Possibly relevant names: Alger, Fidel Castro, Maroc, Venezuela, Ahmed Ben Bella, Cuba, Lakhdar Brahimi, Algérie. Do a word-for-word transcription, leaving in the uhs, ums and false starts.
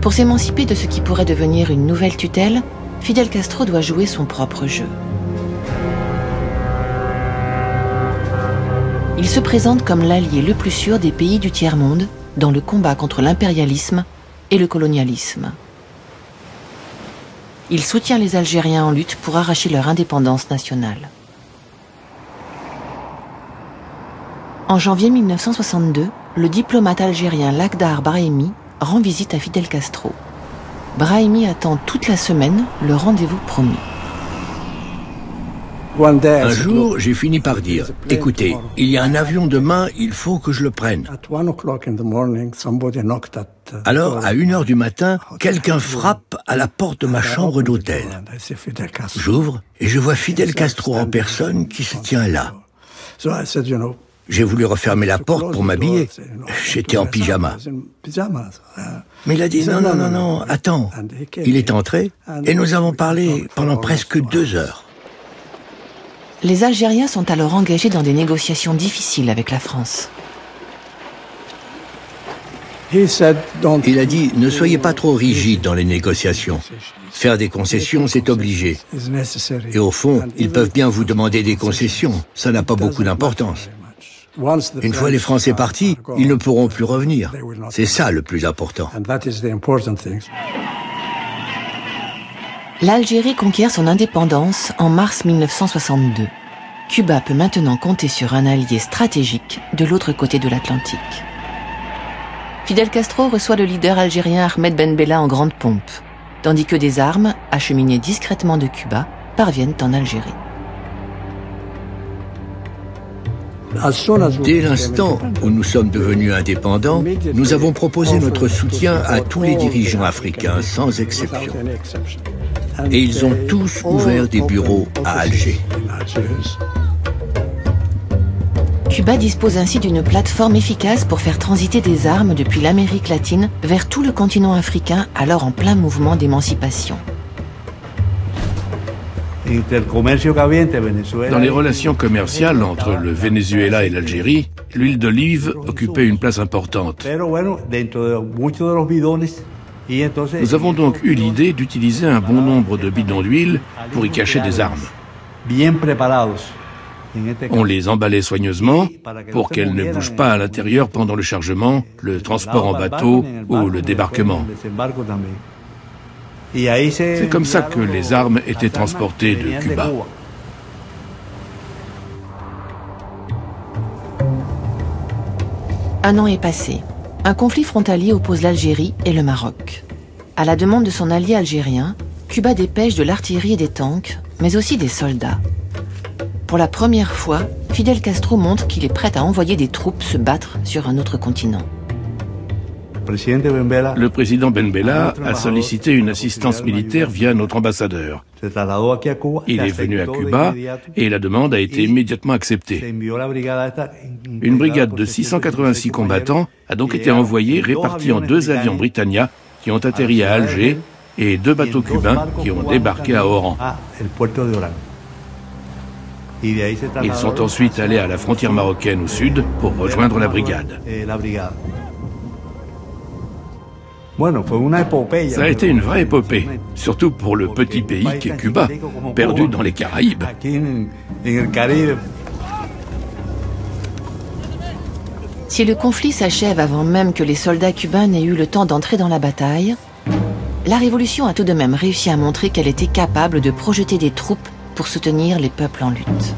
Pour s'émanciper de ce qui pourrait devenir une nouvelle tutelle, Fidel Castro doit jouer son propre jeu. Il se présente comme l'allié le plus sûr des pays du tiers-monde dans le combat contre l'impérialisme et le colonialisme. Il soutient les Algériens en lutte pour arracher leur indépendance nationale. En janvier mille neuf cent soixante-deux, le diplomate algérien Lakhdar Brahimi rend visite à Fidel Castro. Brahimi attend toute la semaine le rendez-vous promis. Un jour, j'ai fini par dire, écoutez, il y a un avion demain, il faut que je le prenne. Alors, à une heure du matin, quelqu'un frappe à la porte de ma chambre d'hôtel. J'ouvre et je vois Fidel Castro en personne qui se tient là. J'ai voulu refermer la porte pour m'habiller. J'étais en pyjama. Mais il a dit, non, non, non, non, attends. Il est entré et nous avons parlé pendant presque deux heures. Les Algériens sont alors engagés dans des négociations difficiles avec la France. Il a dit, ne soyez pas trop rigides dans les négociations. Faire des concessions, c'est obligé. Et au fond, ils peuvent bien vous demander des concessions. Ça n'a pas beaucoup d'importance. Une fois les Français partis, ils ne pourront plus revenir. C'est ça le plus important. L'Algérie conquiert son indépendance en mars mille neuf cent soixante-deux. Cuba peut maintenant compter sur un allié stratégique de l'autre côté de l'Atlantique. Fidel Castro reçoit le leader algérien Ahmed Ben Bella en grande pompe, tandis que des armes, acheminées discrètement de Cuba, parviennent en Algérie. Dès l'instant où nous sommes devenus indépendants, nous avons proposé notre soutien à tous les dirigeants africains, sans exception. Et ils ont tous ouvert des bureaux à Alger. Cuba dispose ainsi d'une plateforme efficace pour faire transiter des armes depuis l'Amérique latine vers tout le continent africain, alors en plein mouvement d'émancipation. Dans les relations commerciales entre le Venezuela et l'Algérie, l'huile d'olive occupait une place importante. Nous avons donc eu l'idée d'utiliser un bon nombre de bidons d'huile pour y cacher des armes. On les emballait soigneusement pour qu'elles ne bougent pas à l'intérieur pendant le chargement, le transport en bateau ou le débarquement. C'est comme ça que les armes étaient transportées de Cuba. Un an est passé. Un conflit frontalier oppose l'Algérie et le Maroc. À la demande de son allié algérien, Cuba dépêche de l'artillerie et des tanks, mais aussi des soldats. Pour la première fois, Fidel Castro montre qu'il est prêt à envoyer des troupes se battre sur un autre continent. Le président Ben Bella a sollicité une assistance militaire via notre ambassadeur. Il est venu à Cuba et la demande a été immédiatement acceptée. Une brigade de six cent quatre-vingt-six combattants a donc été envoyée, répartie en deux avions Britannia qui ont atterri à Alger et deux bateaux cubains qui ont débarqué à Oran. Ils sont ensuite allés à la frontière marocaine au sud pour rejoindre la brigade. Ça a été une vraie épopée, surtout pour le petit pays qu'est Cuba, perdu dans les Caraïbes. Si le conflit s'achève avant même que les soldats cubains n'aient eu le temps d'entrer dans la bataille, la Révolution a tout de même réussi à montrer qu'elle était capable de projeter des troupes pour soutenir les peuples en lutte.